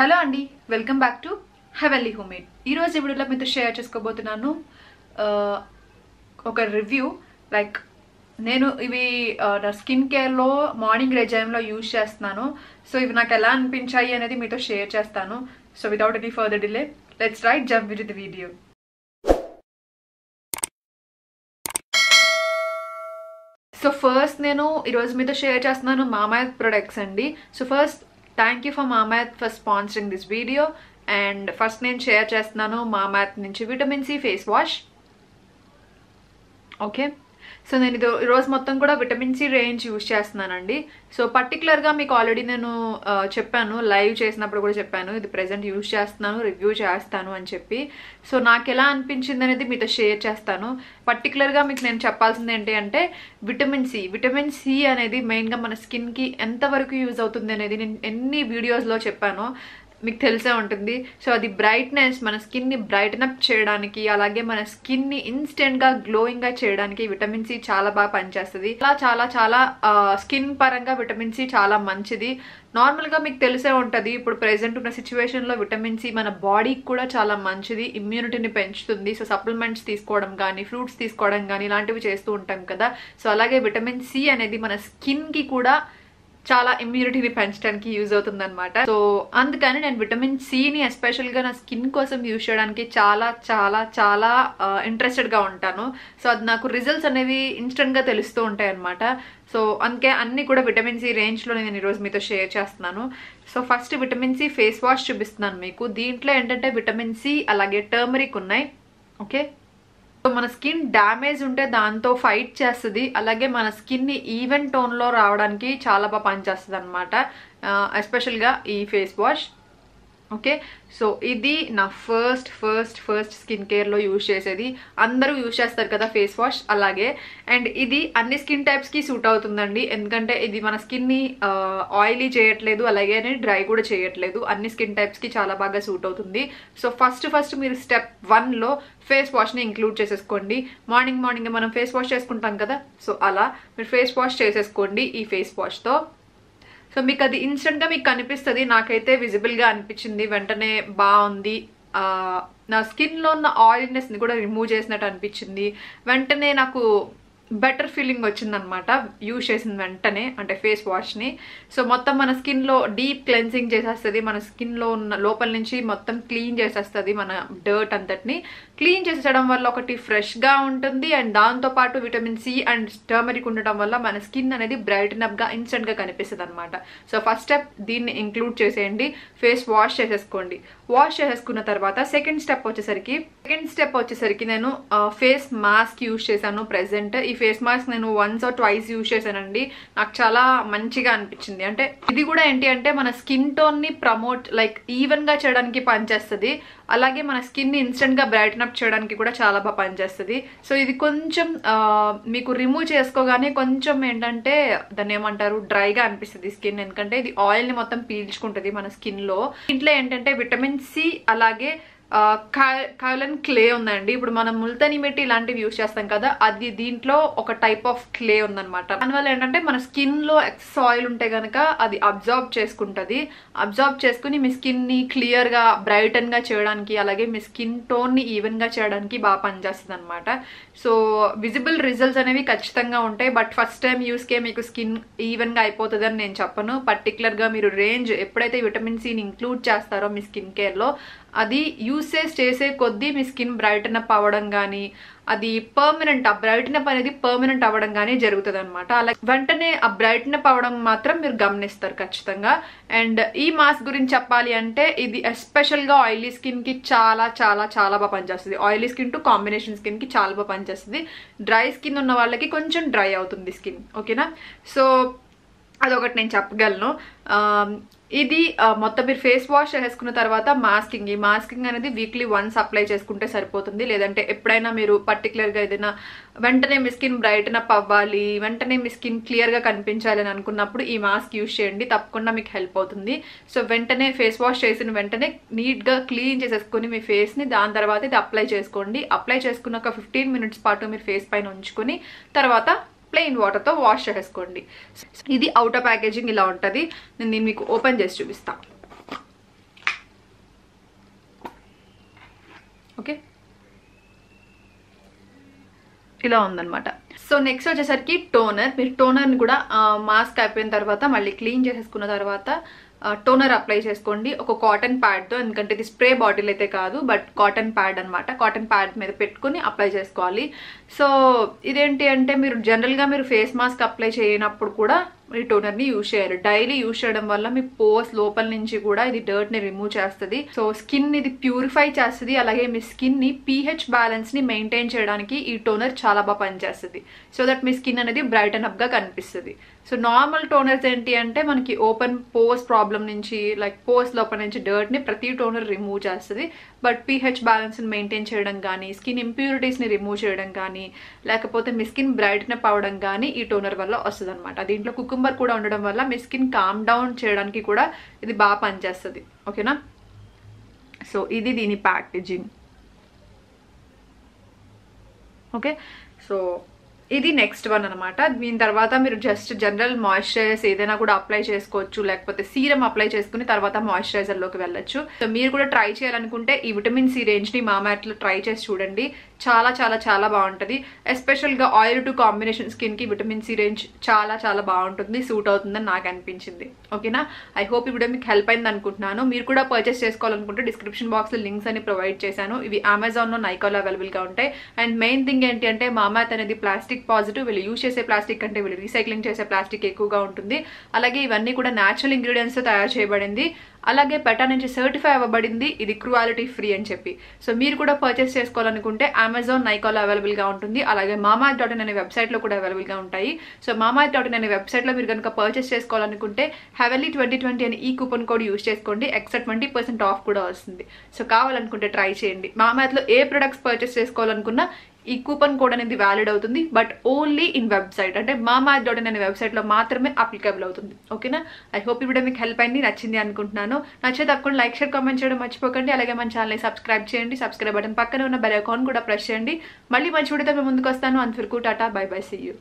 Hello అండి, welcome back to heavenly homemade. ఈరోజు ఈ వీడియోలో మీతో షేర్ చేసుకోబోతున్నాను ఒక రివ్యూ. లైక్ నేను ఇవి నా స్కిన్ కేర్లో మార్నింగ్ రెజైమ్లో యూజ్ చేస్తున్నాను. సో ఇవి నాకు ఎలా అనిపించాయి అనేది మీతో షేర్ చేస్తాను. So without any further delay let's jump with the video. So first నేను ఈరోజు మీతో షేర్ చేస్తున్నాను మామాయర్త్ ప్రొడక్ట్స్ అండి. So first thank you for Mamaearth for sponsoring this video. And first నేను షేర్ చేస్తున్నాను మామాయర్త్ నుంచి vitamin C face wash. Okay, so నేను ఇది ఈరోజు మొత్తం కూడా విటమిన్ సి రేంజ్ యూజ్ చేస్తున్నానండి. సో పర్టికులర్గా మీకు ఆల్రెడీ నేను చెప్పాను, లైవ్ చేసినప్పుడు కూడా చెప్పాను, ఇది ప్రెజెంట్ యూజ్ చేస్తున్నాను, రివ్యూ చేస్తాను అని చెప్పి. సో నాకు ఎలా అనిపించింది అనేది మీతో షేర్ చేస్తాను. పర్టికులర్గా మీకు నేను చెప్పాల్సింది ఏంటి అంటే విటమిన్ సి అనేది మెయిన్గా మన స్కిన్కి ఎంతవరకు యూజ్ అవుతుంది అనేది నేను ఎన్ని వీడియోస్లో చెప్పాను, మీకు తెలిసే ఉంటుంది. సో అది బ్రైట్నెస్, మన స్కిన్ని బ్రైటన్ అప్ చేయడానికి, అలాగే మన స్కిన్ని ఇన్స్టెంట్గా గ్లోయింగ్గా చేయడానికి విటమిన్ సి చాలా బాగా పనిచేస్తుంది. ఇలా చాలా చాలా స్కిన్ పరంగా విటమిన్ సి చాలా మంచిది. నార్మల్గా మీకు తెలిసే ఉంటుంది, ఇప్పుడు ప్రెజెంట్ ఉన్న సిచ్యువేషన్లో విటమిన్ సి మన బాడీకి కూడా చాలా మంచిది, ఇమ్యూనిటీని పెంచుతుంది. సో సప్లిమెంట్స్ తీసుకోవడం కానీ, ఫ్రూట్స్ తీసుకోవడం కానీ ఇలాంటివి చేస్తూ ఉంటాం కదా. సో అలాగే విటమిన్ సి అనేది మన స్కిన్కి కూడా చాలా ఇమ్యూనిటీని పెంచడానికి యూజ్ అవుతుంది అనమాట. సో అందుకని నేను విటమిన్ సిని ఎస్పెషల్గా నా స్కిన్ కోసం యూజ్ చేయడానికి చాలా చాలా చాలా ఇంట్రెస్టెడ్గా ఉంటాను. సో అది నాకు రిజల్ట్స్ అనేవి ఇన్స్టెంట్గా తెలుస్తూ ఉంటాయి అనమాట. సో అందుకే అన్నీ కూడా విటమిన్ సి రేంజ్లో నేను ఈరోజు మీతో షేర్ చేస్తున్నాను. So first vitamin C face wash చూపిస్తున్నాను మీకు. దీంట్లో ఏంటంటే విటమిన్ సి అలాగే టర్మరిక్ ఉన్నాయి. ఓకే, మన స్కిన్ డ్యామేజ్ ఉంటే దాంతో ఫైట్ చేస్తుంది, అలాగే మన స్కిన్ని ఈవెన్ టోన్లో రావడానికి చాలా బాగా పనిచేస్తుంది అనమాట, ఎస్పెషల్గా ఈ ఫేస్ వాష్. ఓకే, సో ఇది నా ఫస్ట్ స్కిన్ కేర్లో యూజ్ చేసేది. అందరూ యూజ్ చేస్తారు కదా ఫేస్ వాష్, అలాగే అండ్ ఇది అన్ని స్కిన్ టైప్స్కి సూట్ అవుతుందండి, ఎందుకంటే ఇది మన స్కిన్ని ఆయిలీ చేయట్లేదు, అలాగే డ్రై కూడా చేయట్లేదు. అన్ని స్కిన్ టైప్స్కి చాలా బాగా సూట్ అవుతుంది. సో ఫస్ట్ మీరు స్టెప్ 1లో ఫేస్ వాష్ని ఇంక్లూడ్ చేసేసుకోండి. మార్నింగ్ మనం ఫేస్ వాష్ చేసుకుంటాం కదా, సో అలా మీరు ఫేస్ వాష్ చేసేసుకోండి ఈ ఫేస్ వాష్తో. సో మీకు అది ఇన్స్టెంట్గా మీకు కనిపిస్తుంది. నాకైతే విజిబుల్గా అనిపించింది, వెంటనే బాగుంది, నా స్కిన్లో ఉన్న ఆయిల్నెస్ని కూడా రిమూవ్ చేసినట్టు అనిపించింది. వెంటనే నాకు బెటర్ ఫీలింగ్ వచ్చిందనమాట యూజ్ చేసిన వెంటనే, అంటే ఫేస్ వాష్ని. సో మొత్తం మన స్కిన్లో డీప్ క్లెన్సింగ్ చేసేస్తుంది, మన స్కిన్లో ఉన్న లోపల నుంచి మొత్తం క్లీన్ చేసేస్తుంది, మన డర్ట్ అంతటిని క్లీన్ చేసేయడం వల్ల ఒకటి ఫ్రెష్గా ఉంటుంది, అండ్ దాంతోపాటు విటమిన్ సి అండ్ టర్మరిక్ ఉండటం వల్ల మన స్కిన్ అనేది బ్రైటన్ అప్గా ఇన్స్టెంట్గా కనిపిస్తుంది అనమాట. సో ఫస్ట్ స్టెప్ దీన్ని ఇంక్లూడ్ చేసేయండి, ఫేస్ వాష్ చేసేసుకోండి. వాష్ చేసేసుకున్న తర్వాత సెకండ్ స్టెప్ వచ్చేసరికి నేను ఫేస్ మాస్క్ యూజ్ చేశాను. ప్రెజెంట్ ఈ ఫేస్ మాస్క్ నేను వన్స్ ఆర్ ట్వైస్ యూజ్ చేశానండి, నాకు చాలా మంచిగా అనిపించింది. అంటే ఇది కూడా ఏంటి అంటే మన స్కిన్ టోన్ని ప్రమోట్, లైక్ ఈవెన్గా చేయడానికి పనిచేస్తుంది, అలాగే మన స్కిన్ని ఇన్స్టెంట్గా బ్రైటన్ అప్ చేయడానికి కూడా చాలా బాగా పనిచేస్తుంది. సో ఇది కొంచెం మీకు రిమూవ్ చేసుకోగానే కొంచెం ఏంటంటే దాన్ని ఏమంటారు, డ్రైగా అనిపిస్తుంది స్కిన్, ఎందుకంటే ఇది ఆయిల్ని మొత్తం పీల్చుకుంటుంది మన స్కిన్లో. ఇంట్లో ఏంటంటే విటమిన్ సి అలాగే కాలన్ క్లే ఉందండి. ఇప్పుడు మనం ముల్తాని మెట్టి ఇలాంటివి యూజ్ చేస్తాం కదా, అది దీంట్లో ఒక టైప్ ఆఫ్ క్లే ఉందనమాట. దానివల్ల ఏంటంటే మన స్కిన్లో ఎక్సెస్ ఆయిల్ ఉంటే కనుక అది అబ్జార్బ్ చేసుకుని మీ స్కిన్ని క్లియర్గా బ్రైటన్గా చేయడానికి, అలాగే మీ స్కిన్ టోన్ని ఈవెన్గా చేయడానికి బాగా పనిచేస్తుంది అనమాట. సో విజిబుల్ రిజల్ట్స్ అనేవి ఖచ్చితంగా ఉంటాయి, బట్ ఫస్ట్ టైం యూస్కే మీకు స్కిన్ ఈవెన్గా అయిపోతుందని నేను చెప్పను. పర్టికులర్గా మీరు రేంజ్ ఎప్పుడైతే విటమిన్ సిని ఇంక్లూడ్ చేస్తారో మీ స్కిన్ కేర్లో, అది యూసేజ్ చేసే కొద్దీ మీ స్కిన్ బ్రైటన్ అప్ అవ్వడం కానీ, అది పర్మనెంట్, ఆ బ్రైటన్ అప్ అనేది పర్మనెంట్ అవ్వడం కానీ జరుగుతుంది అనమాట. అలా వెంటనే ఆ బ్రైటన్ అప్ అవ్వడం మాత్రం మీరు గమనిస్తారు ఖచ్చితంగా. అండ్ ఈ మాస్క్ గురించి చెప్పాలి అంటే ఇది ఎస్పెషల్గా ఆయిలీ స్కిన్కి చాలా చాలా చాలా బాగా పనిచేస్తుంది. ఆయిలీ స్కిన్ టు కాంబినేషన్ స్కిన్కి చాలా బాగా పనిచేస్తుంది. డ్రై స్కిన్ ఉన్న వాళ్ళకి కొంచెం డ్రై అవుతుంది స్కిన్, ఓకేనా. సో అదొకటి నేను చెప్పగలను. ఇది మొత్తం మీరు ఫేస్ వాష్ చేసుకున్న తర్వాత ఈ మాస్కింగ్ అనేది వీక్లీ వన్స్ అప్లై చేసుకుంటే సరిపోతుంది. లేదంటే ఎప్పుడైనా మీరు పర్టికులర్గా ఏదైనా వెంటనే మీ స్కిన్ బ్రైటన్ అప్ అవ్వాలి, వెంటనే మీ స్కిన్ క్లియర్గా కనిపించాలి అని అనుకున్నప్పుడు ఈ మాస్క్ యూజ్ చేయండి, తప్పకుండా మీకు హెల్ప్ అవుతుంది. సో వెంటనే ఫేస్ వాష్ చేసిన వెంటనే నీట్గా క్లీన్ చేసేసుకుని మీ ఫేస్ని, దాని తర్వాత ఇది అప్లై చేసుకోండి. అప్లై చేసుకున్న ఒక 15 minutes పాటు మీరు ఫేస్ పైన ఉంచుకుని తర్వాత ప్లెయిన్ వాటర్తో వాష్ చేసుకోండి. ఇది అవుటర్ ప్యాకేజింగ్ ఇలా ఉంటుంది, నేను దీన్ని మీకు ఓపెన్ చేసి చూపిస్తాను. ఇలా ఉందన్నమాట. సో నెక్స్ట్ వచ్చేసరికి టోనర్. మీరు టోనర్ని కూడా మాస్క్ అయిపోయిన తర్వాత మళ్ళీ క్లీన్ చేసేసుకున్న తర్వాత టోనర్ అప్లై చేసుకోండి ఒక కాటన్ ప్యాడ్తో, ఎందుకంటే ఇది స్ప్రే బాటిల్ అయితే కాదు బట్ కాటన్ ప్యాడ్ అనమాట. కాటన్ ప్యాడ్ మీద పెట్టుకుని అప్లై చేసుకోవాలి. సో ఇదేంటి అంటే మీరు జనరల్గా మీరు ఫేస్ మాస్క్ అప్లై చేయనప్పుడు కూడా ఈ టోనర్ని యూజ్ చేయాలి. డైలీ యూజ్ చేయడం వల్ల మీ పోర్స్ లోపల నుంచి కూడా ఇది డర్ట్ని రిమూవ్ చేస్తుంది. సో స్కిన్ ఇది ప్యూరిఫై చేస్తుంది. అలాగే మీ స్కిన్ని pH బ్యాలెన్స్ని మెయింటైన్ చేయడానికి ఈ టోనర్ చాలా బాగా పనిచేస్తుంది. సో దట్ మీ స్కిన్ అనేది బ్రైటన్ అప్గా కనిపిస్తుంది. సో నార్మల్ టోనర్స్ ఏంటి అంటే మనకి ఓపెన్ పోర్స్ ప్రాబ్లం నుంచి, లైక్ పోర్స్ లోపల నుంచి డర్ట్ని ప్రతి టోనర్ రిమూవ్ చేస్తుంది. బట్ pH బ్యాలెన్స్ని మెయింటైన్ చేయడం కానీ, స్కిన్ ఇంప్యూరిటీస్ని రిమూవ్ చేయడం కానీ, లేకపోతే మీ స్కిన్ బ్రైటన్ అప్ అవ్వడం కానీ ఈ టోనర్ వల్ల వస్తుంది అనమాట. దీంట్లో కుకుంబర్ కూడా ఉండడం వల్ల మీ స్కిన్ కామ్ డౌన్ చేయడానికి కూడా ఇది బాగా పనిచేస్తుంది. ఓకేనా? సో ఇది దీని ప్యాకేజింగ్. ఓకే, సో ఇది నెక్స్ట్ వన్ అనమాట. దీని తర్వాత మీరు జస్ట్ జనరల్ మాయిశ్చరైజర్స్ ఏదైనా కూడా అప్లై చేసుకోవచ్చు, లేకపోతే సీరం అప్లై చేసుకుని తర్వాత మాయిశ్చరైజర్లోకి వెళ్ళొచ్చు. సో మీరు కూడా ట్రై చేయాలనుకుంటే ఈ విటమిన్ సి రేంజ్ని మామాఎర్త్లో ట్రై చేసి చూడండి. చాలా చాలా చాలా బాగుంటుంది. ఎస్పెషల్గా ఆయిల్ టు కాంబినేషన్ స్కిన్కి విటమిన్ సి రేంజ్ చాలా చాలా బాగుంటుంది, సూట్ అవుతుందని నాకు అనిపించింది. ఓకేనా? ఐ హోప్ ఈ వీడియో మీకు హెల్ప్ అయింది అనుకుంటున్నాను. మీరు కూడా పర్చేస్ చేసుకోవాలనుకుంటే డిస్క్రిప్షన్ బాక్స్లో లింక్స్ అన్ని ప్రొవైడ్ చేశాను. ఇవి అమెజాన్లో, నైకాలో అవైలబుల్గా ఉంటాయి. అండ్ మెయిన్ థింగ్ ఏంటి అంటే మామాఎర్త్ అనేది ప్లాస్టిక్ పాజిటివ్. వీళ్ళు యూజ్ చేసే ప్లాస్టిక్ అంటే వీళ్ళు రీసైక్లింగ్ చేసే ప్లాస్టిక్ ఎక్కువగా ఉంటుంది. అలాగే ఇవన్నీ కూడా న్యాచురల్ ఇంగ్రీడియంట్స్తో తయారు చేయబడింది. అలాగే పెటా నుంచి సర్టిఫై అవ్వబడింది. ఇది క్రూయాలిటీ ఫ్రీ అని చెప్పి. సో మీరు కూడా పర్చేస్ చేసుకోవాలనుకుంటే అమెజాన్, నైకాలో అవైలబుల్గా ఉంటుంది. అలాగే mamaearth.in అనే వెబ్సైట్లో కూడా అవైలబుల్గా ఉంటాయి. సో mamaearth.in అనే వెబ్సైట్లో మీరు కనుక పర్చేస్ చేసుకోవాలనుకుంటే హెవెన్లీ 2020 అనే ఈ కూపన్ కోడ్ యూజ్ చేసుకోండి. ఎక్స్ట్రా 20% ఆఫ్ కూడా వస్తుంది. సో కావాలనుకుంటే ట్రై చేయండి. mamaearthలో ఏ ప్రొడక్ట్స్ పర్చేస్ చేసుకోవాలనుకున్నా ఈ కూపన్ కోడ్ అనేది వ్యాలిడ్ అవుతుంది. బట్ ఓన్లీ ఇన్ వెబ్సైట్, అంటే mamaearth.in అనే వెబ్సైట్లో మాత్రమే అప్లికబుల్ అవుతుంది. ఓకేనా? ఐ హోప్ ఈ వీడియో మీకు హెల్ప్ అయింది, నచ్చింది అనుకుంటున్నాను. నచ్చితే తప్పకుండా లైక్, షేర్, కామెంట్ చేయడం మర్చిపోకండి. అలాగే మన ఛానల్ని సబ్స్క్రైబ్ చేయండి. సబ్స్క్రైబ్ బటన్ పక్కన ఉన్న బెల్ ఐకాన్ కూడా ప్రెస్ చేయండి. మళ్ళీ మంచి వీడియోతో మేము ముందుకు వస్తాను. అంతవరకు tata, bye bye, see you.